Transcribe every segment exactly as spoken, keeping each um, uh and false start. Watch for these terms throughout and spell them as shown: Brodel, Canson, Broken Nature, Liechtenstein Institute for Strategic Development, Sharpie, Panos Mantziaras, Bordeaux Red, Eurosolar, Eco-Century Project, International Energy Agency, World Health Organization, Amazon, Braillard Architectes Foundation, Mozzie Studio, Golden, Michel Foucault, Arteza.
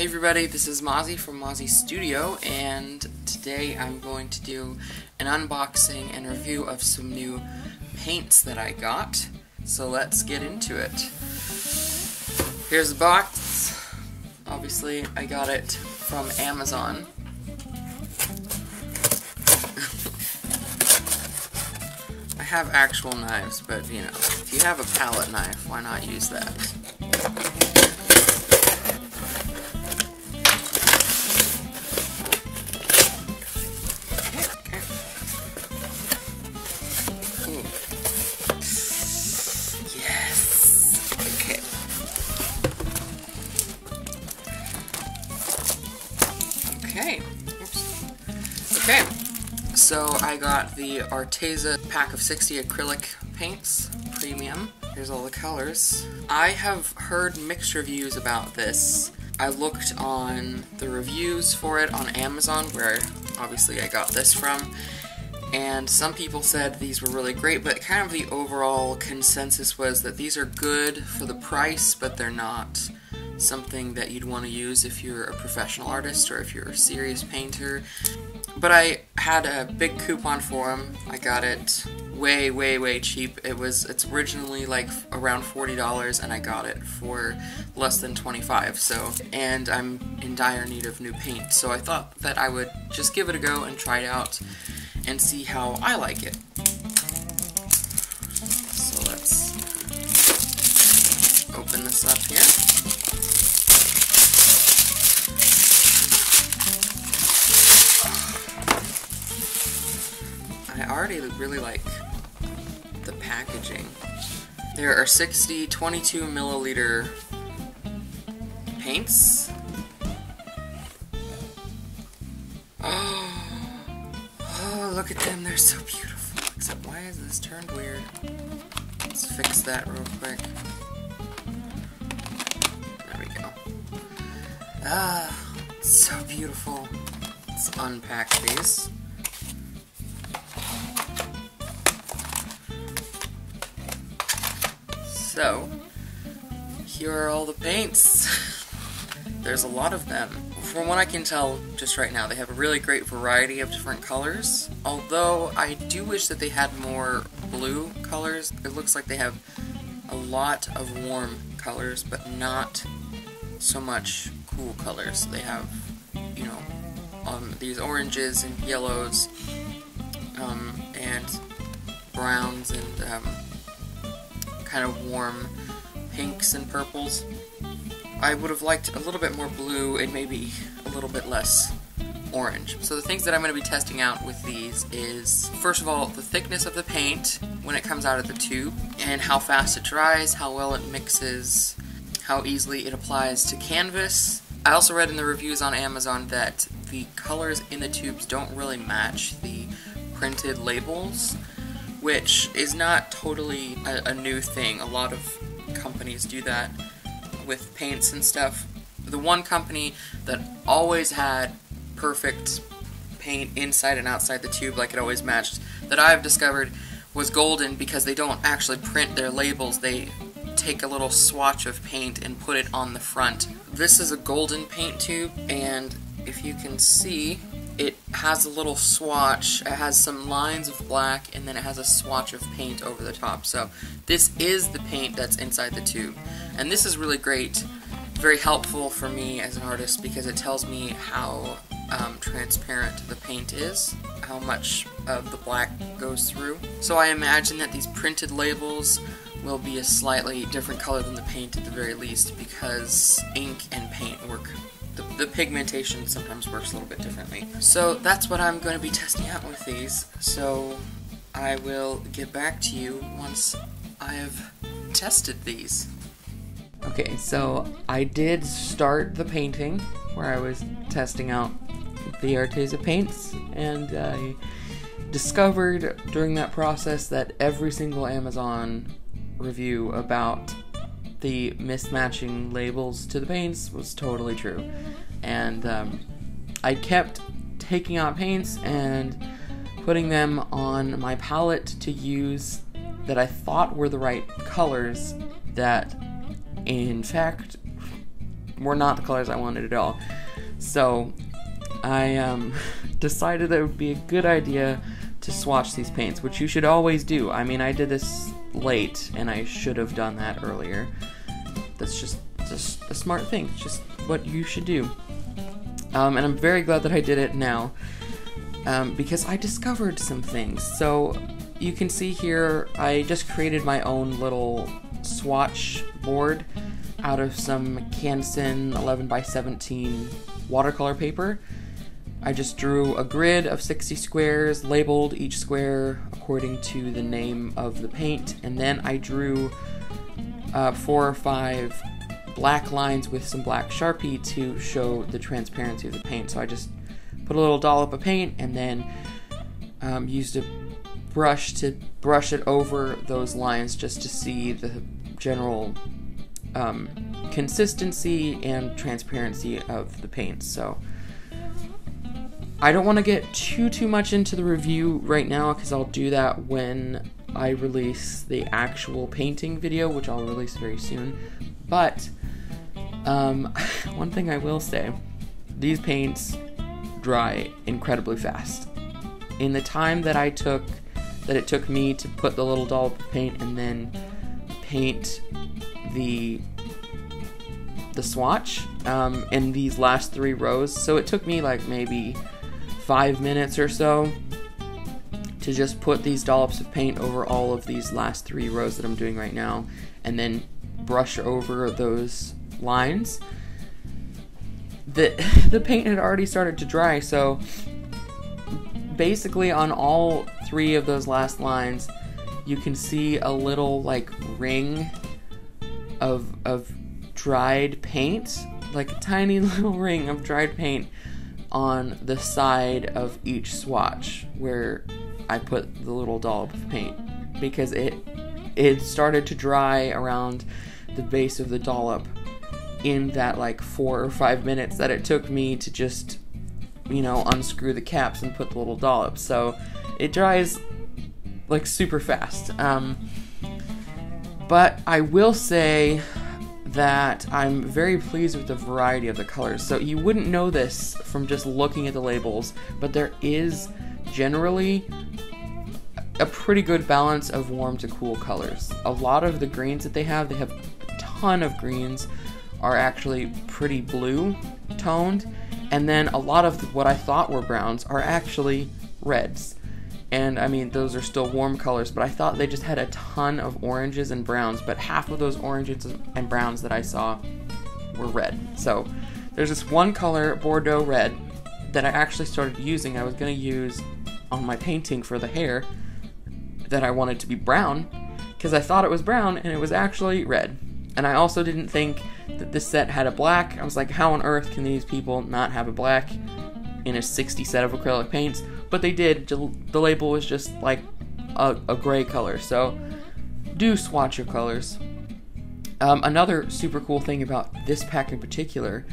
Hey everybody, this is Mozzie from Mozzie Studio, and today I'm going to do an unboxing and review of some new paints that I got. So let's get into it. Here's the box. Obviously, I got it from Amazon. I have actual knives, but you know, if you have a palette knife, why not use that? Okay. Oops. Okay. So I got the Arteza pack of sixty acrylic paints, premium. Here's all the colors. I have heard mixed reviews about this. I looked on the reviews for it on Amazon, where obviously I got this from, and some people said these were really great, but kind of the overall consensus was that these are good for the price, but they're not something that you'd want to use if you're a professional artist or if you're a serious painter. But I had a big coupon for them. I got it way, way, way cheap. It was it's originally like around forty dollars, and I got it for less than twenty-five dollars. So, and I'm in dire need of new paint, so I thought that I would just give it a go and try it out and see how I like it. So let's open this up here. I already really like the packaging. There are sixty twenty-two milliliter paints. Oh, oh, look at them, they're so beautiful. Except why is this turned weird? Let's fix that real quick. There we go. Ah, so beautiful. Let's unpack these. So, here are all the paints. There's a lot of them. From what I can tell just right now, they have a really great variety of different colors. Although, I do wish that they had more blue colors. It looks like they have a lot of warm colors, but not so much cool colors. They have, you know, um, these oranges and yellows, um, and browns and, um, kind of warm pinks and purples. I would have liked a little bit more blue and maybe a little bit less orange. So the things that I'm going to be testing out with these is, first of all, the thickness of the paint when it comes out of the tube, and how fast it dries, how well it mixes, how easily it applies to canvas. I also read in the reviews on Amazon that the colors in the tubes don't really match the printed labels, which is not totally a, a new thing. A lot of companies do that with paints and stuff. The one company that always had perfect paint inside and outside the tube, like it always matched, that I've discovered was Golden, because they don't actually print their labels. They take a little swatch of paint and put it on the front. This is a Golden paint tube, and if you can see, it has a little swatch, it has some lines of black, and then it has a swatch of paint over the top. So this is the paint that's inside the tube. And this is really great, very helpful for me as an artist, because it tells me how um, transparent the paint is, how much of the black goes through. So I imagine that these printed labels will be a slightly different color than the paint at the very least, because ink and paint work. The pigmentation sometimes works a little bit differently. So that's what I'm going to be testing out with these. So I will get back to you once I have tested these. Okay, so I did start the painting where I was testing out the Arteza paints, and I discovered during that process that every single Amazon review about the mismatching labels to the paints was totally true. And um, I kept taking out paints and putting them on my palette to use that I thought were the right colors that in fact were not the colors I wanted at all. So I um, decided that it would be a good idea to swatch these paints, which you should always do. I mean, I did this late, and I should have done that earlier. That's just, just a smart thing. It's just what you should do. Um, and I'm very glad that I did it now, um, because I discovered some things. So you can see here, I just created my own little swatch board out of some Canson eleven by seventeen watercolor paper. I just drew a grid of sixty squares, labeled each square according to the name of the paint, and then I drew uh, four or five black lines with some black Sharpie to show the transparency of the paint. So I just put a little dollop of paint and then um, used a brush to brush it over those lines just to see the general um, consistency and transparency of the paint. So I don't want to get too too much into the review right now, because I'll do that when I release the actual painting video, which I'll release very soon. But um, one thing I will say, these paints dry incredibly fast. In the time that I took, that it took me to put the little dollop of paint and then paint the the swatch um, in these last three rows, so it took me like maybe five minutes or so to just put these dollops of paint over all of these last three rows that I'm doing right now, and then brush over those lines. The, the paint had already started to dry, so basically on all three of those last lines, you can see a little like ring of, of dried paint, like a tiny little ring of dried paint on the side of each swatch where I put the little dollop of paint, because it it started to dry around the base of the dollop in that like four or five minutes that it took me to just, you know, unscrew the caps and put the little dollop. So it dries like super fast. Um, but I will say that I'm very pleased with the variety of the colors. So you wouldn't know this from just looking at the labels, but there is generally a pretty good balance of warm to cool colors. A lot of the greens that they have, they have a ton of greens, are actually pretty blue toned, and then a lot of what I thought were browns are actually reds. And I mean, those are still warm colors, but I thought they just had a ton of oranges and browns, but half of those oranges and browns that I saw were red. So there's this one color, Bordeaux Red, that I actually started using. I was gonna use on my painting for the hair that I wanted to be brown, because I thought it was brown and it was actually red. And I also didn't think that this set had a black. I was like, how on earth can these people not have a black in a sixty set of acrylic paints? But they did. The label was just like a, a gray color. So do swatch your colors. Um, another super cool thing about this pack in particular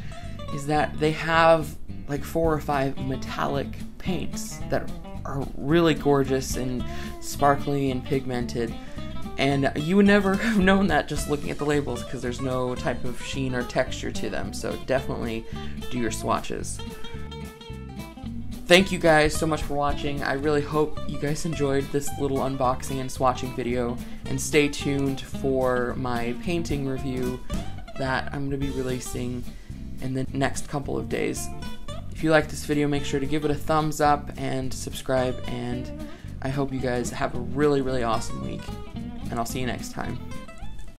is that they have like four or five metallic paints that are really gorgeous and sparkly and pigmented, and you would never have known that just looking at the labels, because there's no type of sheen or texture to them. So definitely do your swatches. Thank you guys so much for watching. I really hope you guys enjoyed this little unboxing and swatching video, and stay tuned for my painting review that I'm going to be releasing in the next couple of days. If you like this video, make sure to give it a thumbs up and subscribe, and I hope you guys have a really, really awesome week, and I'll see you next time.